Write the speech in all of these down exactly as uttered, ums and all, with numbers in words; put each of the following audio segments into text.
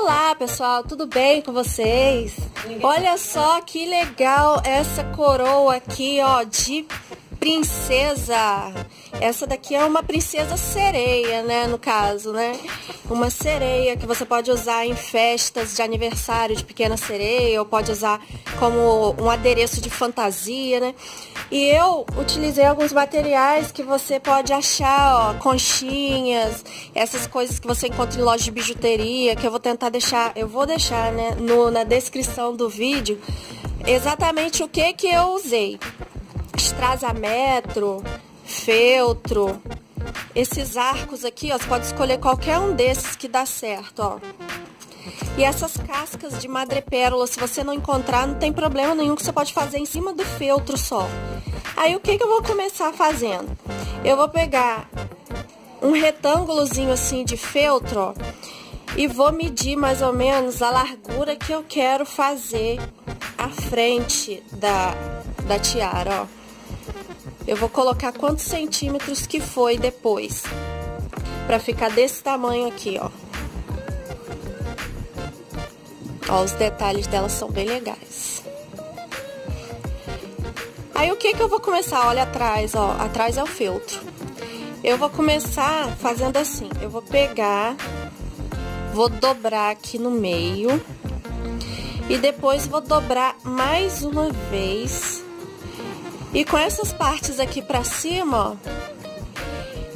Olá pessoal, tudo bem com vocês? Olha só que legal essa coroa aqui, ó, de princesa. Essa daqui é uma princesa sereia, né, no caso, né? Uma sereia que você pode usar em festas de aniversário de pequena sereia, ou pode usar como um adereço de fantasia, né? E eu utilizei alguns materiais que você pode achar, ó, conchinhas, essas coisas que você encontra em loja de bijuteria, que eu vou tentar deixar, eu vou deixar, né, no, na descrição do vídeo, exatamente o que que eu usei. Estrazametro, feltro, esses arcos aqui, ó, você pode escolher qualquer um desses que dá certo, ó. E essas cascas de madrepérola, se você não encontrar, não tem problema nenhum, que você pode fazer em cima do feltro só. Aí o que que eu vou começar fazendo? Eu vou pegar um retângulozinho assim de feltro, ó, e vou medir mais ou menos a largura que eu quero fazer a frente da, da tiara, ó. Eu vou colocar quantos centímetros que foi depois, pra ficar desse tamanho aqui, ó. Ó, os detalhes dela são bem legais. Aí o que que eu vou começar? Olha atrás, ó, atrás é o feltro. Eu vou começar fazendo assim, eu vou pegar, vou dobrar aqui no meio e depois vou dobrar mais uma vez. E com essas partes aqui pra cima, ó,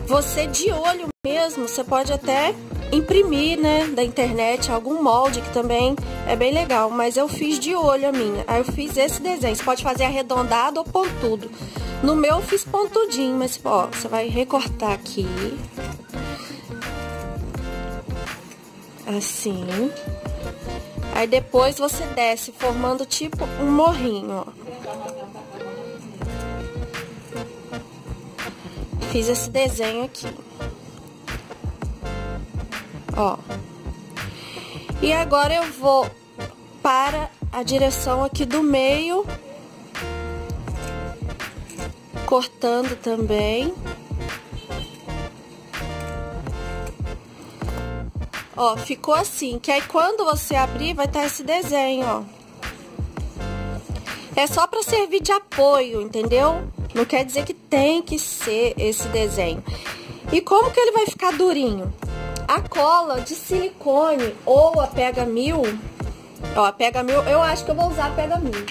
você de olho mesmo, você pode até imprimir, né, da internet, algum molde, que também é bem legal, mas eu fiz de olho a minha. Aí eu fiz esse desenho, você pode fazer arredondado ou pontudo. No meu eu fiz pontudinho, mas ó, você vai recortar aqui. Assim. Aí depois você desce, formando tipo um morrinho, ó. Fiz esse desenho aqui, ó, e agora eu vou para a direção aqui do meio, cortando também, ó, ficou assim, que aí quando você abrir vai estar esse desenho, ó, é só para servir de apoio, entendeu? Não quer dizer que tem que ser esse desenho. E como que ele vai ficar durinho? A cola de silicone ou a Pega Mil, ó, a Pega Mil, eu acho que eu vou usar a Pega Mil.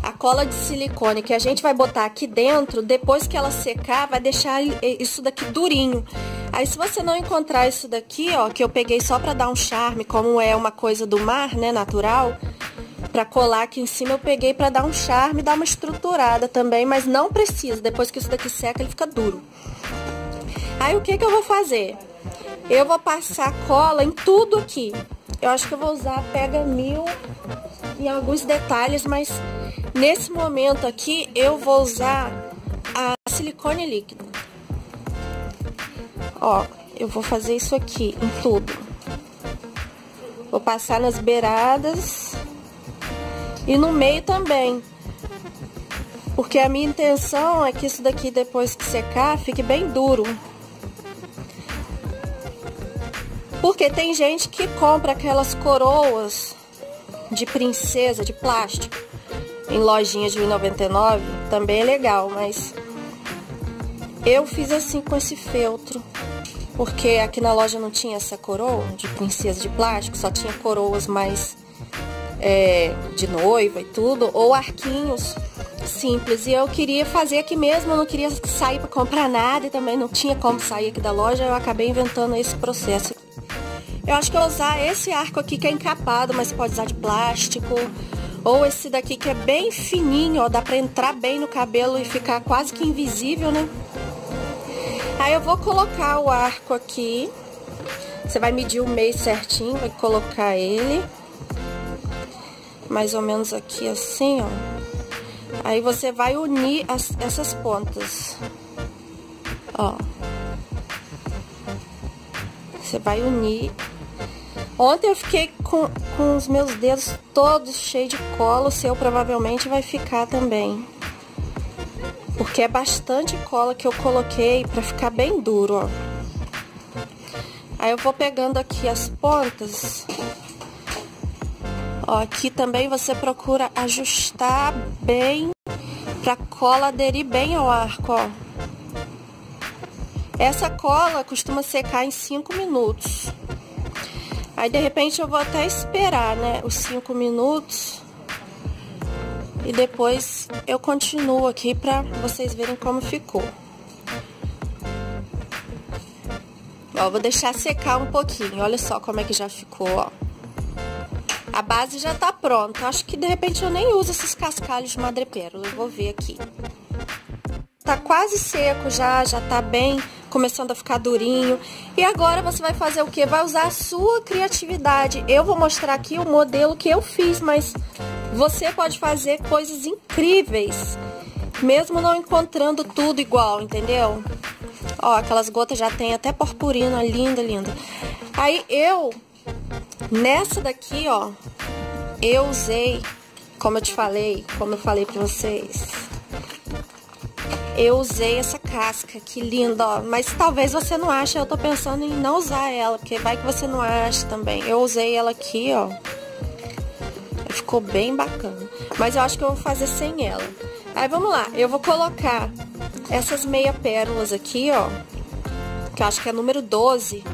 A cola de silicone que a gente vai botar aqui dentro, depois que ela secar, vai deixar isso daqui durinho. Aí se você não encontrar isso daqui, ó, que eu peguei só pra dar um charme, como é uma coisa do mar, né, natural, pra colar aqui em cima eu peguei pra dar um charme, dar uma estruturada também, mas não precisa, depois que isso daqui seca ele fica duro. Aí o que que eu vou fazer? Eu vou passar cola em tudo aqui. Eu acho que eu vou usar a Pega Mil em alguns detalhes, mas nesse momento aqui eu vou usar a silicone líquido. Ó, eu vou fazer isso aqui em tudo. Vou passar nas beiradas e no meio também, porque a minha intenção é que isso daqui, depois que secar, fique bem duro. Porque tem gente que compra aquelas coroas de princesa, de plástico, em lojinhas de um real e noventa e nove centavos, também é legal, mas eu fiz assim com esse feltro, porque aqui na loja não tinha essa coroa de princesa de plástico, só tinha coroas mais... É, de noiva e tudo, ou arquinhos simples, e eu queria fazer aqui mesmo, eu não queria sair para comprar nada e também não tinha como sair aqui da loja, eu acabei inventando esse processo. Eu acho que eu vou usar esse arco aqui que é encapado, mas pode usar de plástico, ou esse daqui que é bem fininho, ó, dá para entrar bem no cabelo e ficar quase que invisível, né? Aí eu vou colocar o arco aqui, você vai medir o meio certinho, vai colocar ele mais ou menos aqui assim, ó. Aí você vai unir as, essas pontas, ó. Você vai unir. Ontem eu fiquei com, com os meus dedos todos cheios de cola, o seu provavelmente vai ficar também, porque é bastante cola que eu coloquei pra ficar bem duro, ó. Aí eu vou pegando aqui as pontas. Ó, aqui também você procura ajustar bem pra cola aderir bem ao arco, ó. Essa cola costuma secar em cinco minutos. Aí, de repente, eu vou até esperar, né, os cinco minutos. E depois eu continuo aqui pra vocês verem como ficou. Ó, vou deixar secar um pouquinho. Olha só como é que já ficou, ó. A base já tá pronta. Acho que, de repente, eu nem uso esses cascalhos de madrepérola. Eu vou ver aqui. Tá quase seco já, já tá bem... começando a ficar durinho. E agora você vai fazer o que? Vai usar a sua criatividade. Eu vou mostrar aqui o modelo que eu fiz, mas você pode fazer coisas incríveis, mesmo não encontrando tudo igual, entendeu? Ó, aquelas gotas já tem até purpurina, linda, linda. Aí eu, nessa daqui, ó, eu usei, como eu te falei, como eu falei pra vocês... Eu usei essa casca, que linda, ó. Mas talvez você não ache, eu tô pensando em não usar ela, porque vai que você não acha também. Eu usei ela aqui, ó. Ficou bem bacana. Mas eu acho que eu vou fazer sem ela. Aí vamos lá, eu vou colocar essas meia pérolas aqui, ó. Que eu acho que é número doze.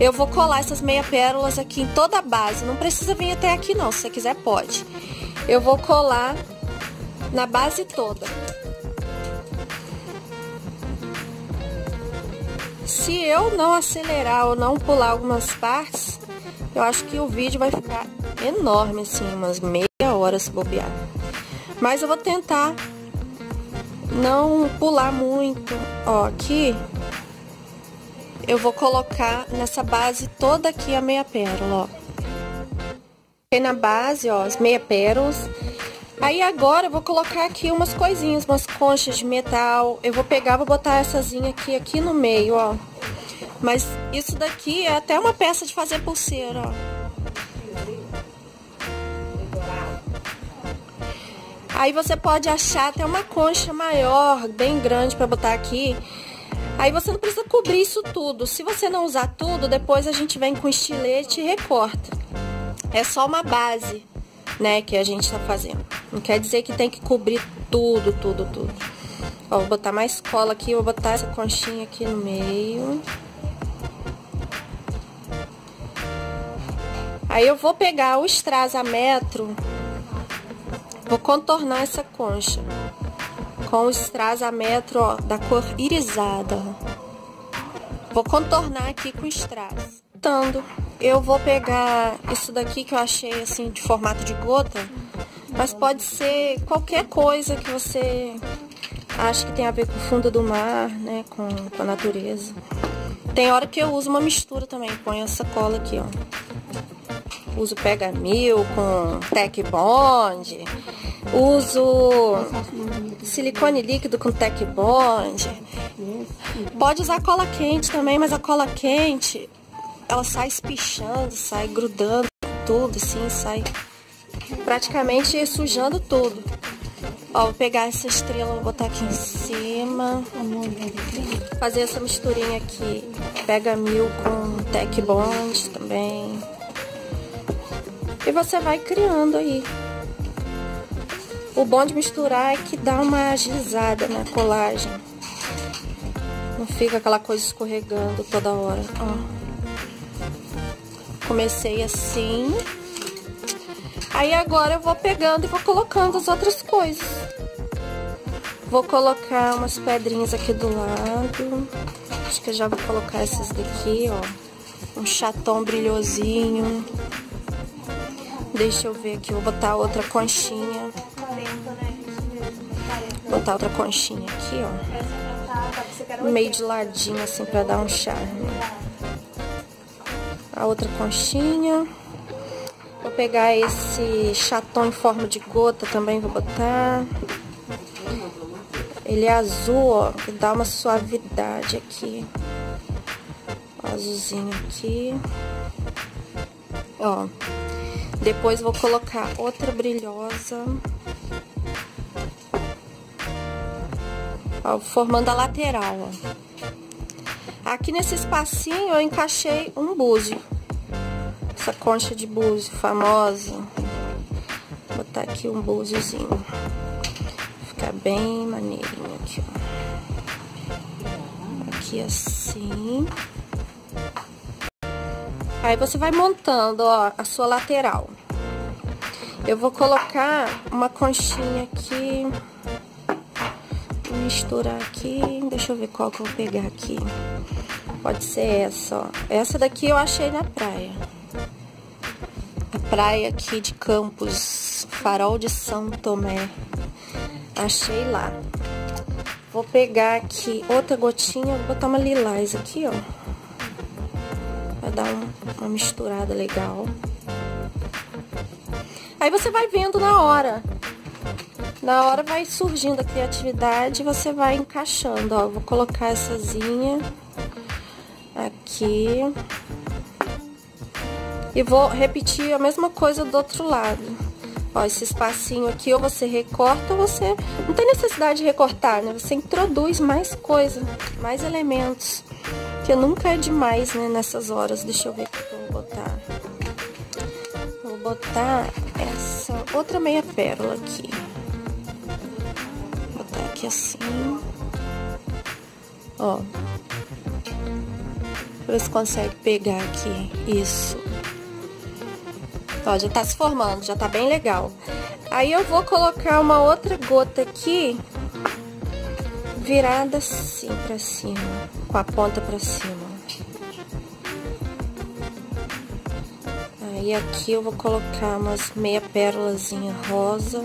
Eu vou colar essas meia pérolas aqui em toda a base. Não precisa vir até aqui não, se você quiser pode. Eu vou colar na base toda. Se eu não acelerar ou não pular algumas partes, eu acho que o vídeo vai ficar enorme, assim, umas meia hora se bobear. Mas eu vou tentar não pular muito. Ó, aqui eu vou colocar nessa base toda aqui a meia pérola, ó. Fiquei na base, ó, as meia pérolas. Aí agora eu vou colocar aqui umas coisinhas, umas conchas de metal. Eu vou pegar, vou botar essazinha aqui, aqui no meio, ó. Mas isso daqui é até uma peça de fazer pulseira, ó. Aí você pode achar até uma concha maior, bem grande pra botar aqui. Aí você não precisa cobrir isso tudo. Se você não usar tudo, depois a gente vem com estilete e recorta. É só uma base, né, que a gente tá fazendo. Não quer dizer que tem que cobrir tudo, tudo, tudo. Ó, vou botar mais cola aqui, vou botar essa conchinha aqui no meio. Aí eu vou pegar o estrasametro, vou contornar essa concha com o estrasametro, ó, da cor irisada. Vou contornar aqui com strass. Tando. Eu vou pegar isso daqui que eu achei, assim, de formato de gota. Mas pode ser qualquer coisa que você acha que tem a ver com o fundo do mar, né? Com, com a natureza. Tem hora que eu uso uma mistura também. Põe essa cola aqui, ó. Uso Pega Mil com Tech Bond. Uso silicone líquido com Tech Bond. Pode usar cola quente também, mas a cola quente... ela sai espichando, sai grudando tudo, assim, sai praticamente sujando tudo. Ó, vou pegar essa estrela, vou botar aqui em cima. Fazer essa misturinha aqui. Pega Mil com Tech Bond também. E você vai criando aí. O bom de misturar é que dá uma agilizada na colagem. Não fica aquela coisa escorregando toda hora, ó. Comecei assim. Aí agora eu vou pegando e vou colocando as outras coisas. Vou colocar umas pedrinhas aqui do lado. Acho que eu já vou colocar essas daqui, ó. Um chatom brilhosinho. Deixa eu ver aqui. Vou botar outra conchinha. Vou botar outra conchinha aqui, ó. Meio de ladinho, assim, pra dar um charme. A outra conchinha. Vou pegar esse chatom em forma de gota também, vou botar. Ele é azul, ó, que dá uma suavidade aqui. Ó, azulzinho aqui. Ó. Depois vou colocar outra brilhosa. Ó, formando a lateral, ó. Aqui nesse espacinho eu encaixei um búzio. Essa concha de búzio famosa. Vou botar aqui um búziozinho. Fica bem maneirinho aqui, ó. Aqui assim. Aí você vai montando, ó, a sua lateral. Eu vou colocar uma conchinha aqui. Vou misturar aqui. Deixa eu ver qual que eu vou pegar aqui. Pode ser essa, ó. Essa daqui eu achei na praia. A praia aqui de Campos, Farol de São Tomé. Achei lá. Vou pegar aqui outra gotinha. Vou botar uma lilás aqui, ó. Vai dar um, uma misturada legal. Aí você vai vendo na hora. Na hora vai surgindo a criatividade e você vai encaixando, ó. Vou colocar essazinha aqui. E vou repetir a mesma coisa do outro lado. Ó, esse espacinho aqui, ou você recorta, ou você... Não tem necessidade de recortar, né? Você introduz mais coisa, mais elementos. Que nunca é demais, né, nessas horas. Deixa eu ver o que eu vou botar. Vou botar essa outra meia pérola aqui. Vou botar aqui assim. Ó. Pra ver se consegue pegar aqui. Isso. Ó, já tá se formando, já tá bem legal. Aí eu vou colocar uma outra gota aqui. Virada assim pra cima, com a ponta pra cima. Aí aqui eu vou colocar umas meia pérolazinha rosa.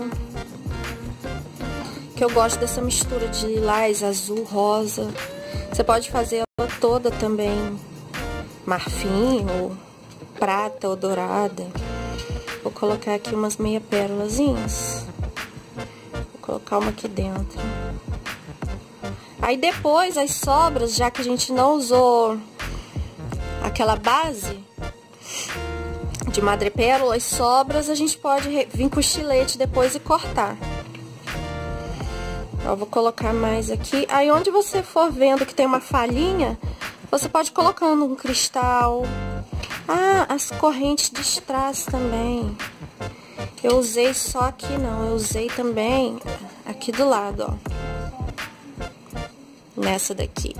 Que eu gosto dessa mistura de lilás, azul, rosa. Você pode fazer ela toda também, marfim, ou prata, ou dourada. Vou colocar aqui umas meia pérolazinhas. Vou colocar uma aqui dentro. Aí depois, as sobras, já que a gente não usou aquela base de madrepérola, as sobras a gente pode vir com o estilete depois e cortar. Eu vou colocar mais aqui. Aí onde você for vendo que tem uma falhinha, você pode ir colocando um cristal. Ah, as correntes de strass também. Eu usei só aqui não, eu usei também aqui do lado, ó. Nessa daqui.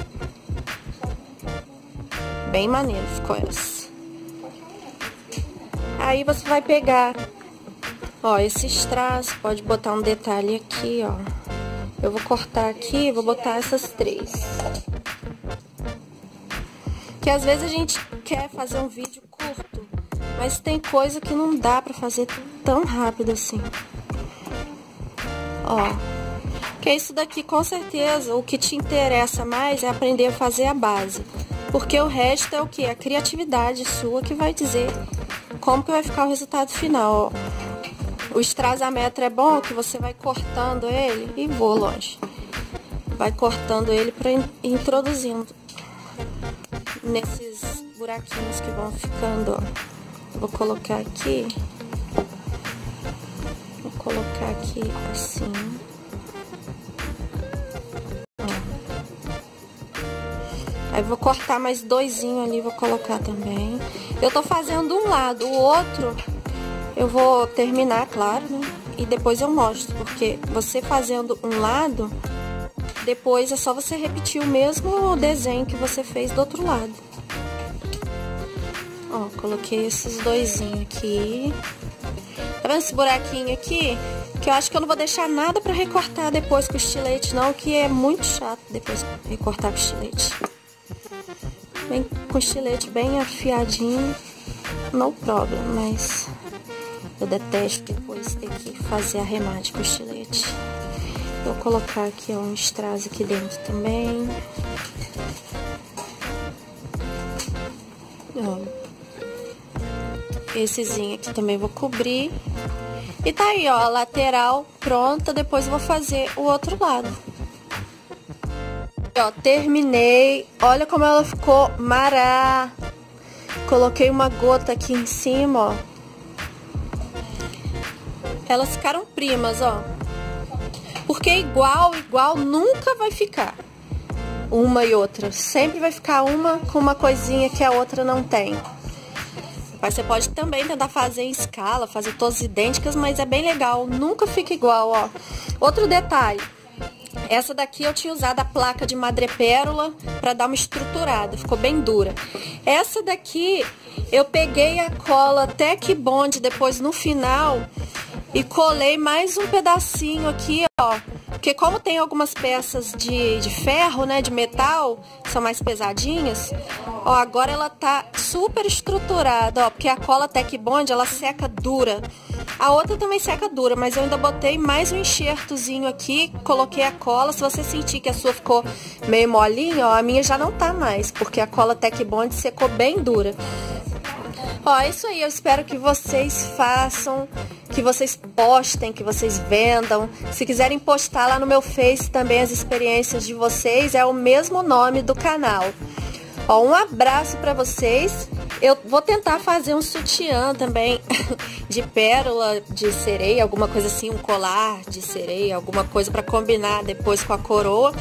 Bem maneiro ficou essa. Aí você vai pegar, ó, esse strass, pode botar um detalhe aqui, ó. Eu vou cortar aqui e vou botar essas três. Que às vezes a gente quer fazer um vídeo curto, mas tem coisa que não dá pra fazer tão rápido assim. Ó. Porque isso daqui, com certeza, o que te interessa mais é aprender a fazer a base. Porque o resto é o que? A criatividade sua que vai dizer como que vai ficar o resultado final. O strazametro é bom que você vai cortando ele e vou longe. Vai cortando ele para introduzindo nesses buraquinhos que vão ficando, ó. Vou colocar aqui. Vou colocar aqui assim. Aí vou cortar mais doisinho ali, vou colocar também. Eu tô fazendo um lado, o outro eu vou terminar, claro, né? E depois eu mostro, porque você fazendo um lado, depois é só você repetir o mesmo desenho que você fez do outro lado. Ó, coloquei esses doisinhos aqui. Tá vendo esse buraquinho aqui? Que eu acho que eu não vou deixar nada pra recortar depois com o estilete, não, que é muito chato depois recortar com o estilete. Bem, com o estilete bem afiadinho, no problem, mas eu detesto depois ter que fazer arremate com o estilete. Vou colocar aqui, ó, um strass aqui dentro também. Ó, essezinho aqui também vou cobrir. E tá aí, ó, a lateral pronta, depois eu vou fazer o outro lado. Ó, terminei, olha como ela ficou mará. Coloquei uma gota aqui em cima, ó. Elas ficaram primas, ó. Porque igual, igual nunca vai ficar. uma e outra. Sempre vai ficar uma com uma coisinha que a outra não tem. Mas você pode também tentar fazer em escala, fazer todas idênticas, mas é bem legal. Nunca fica igual, ó. Outro detalhe. Essa daqui eu tinha usado a placa de madrepérola para dar uma estruturada, ficou bem dura. Essa daqui eu peguei a cola Tec Bond depois no final e colei mais um pedacinho aqui, ó. Porque como tem algumas peças de, de ferro, né, de metal, são mais pesadinhas, ó, agora ela tá super estruturada, ó, porque a cola Tec Bond, ela seca dura. A outra também seca dura, mas eu ainda botei mais um enxertozinho aqui, coloquei a cola. Se você sentir que a sua ficou meio molinha, ó, a minha já não tá mais, porque a cola Tec Bond secou bem dura. Ó, é isso aí, eu espero que vocês façam, que vocês postem, que vocês vendam. Se quiserem postar lá no meu Face também as experiências de vocês, é o mesmo nome do canal. Ó, um abraço pra vocês. Eu vou tentar fazer um sutiã também de pérola de sereia, alguma coisa assim, um colar de sereia, alguma coisa pra combinar depois com a coroa.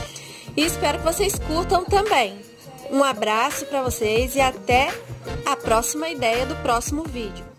E espero que vocês curtam também. Um abraço pra vocês e até a próxima ideia do próximo vídeo.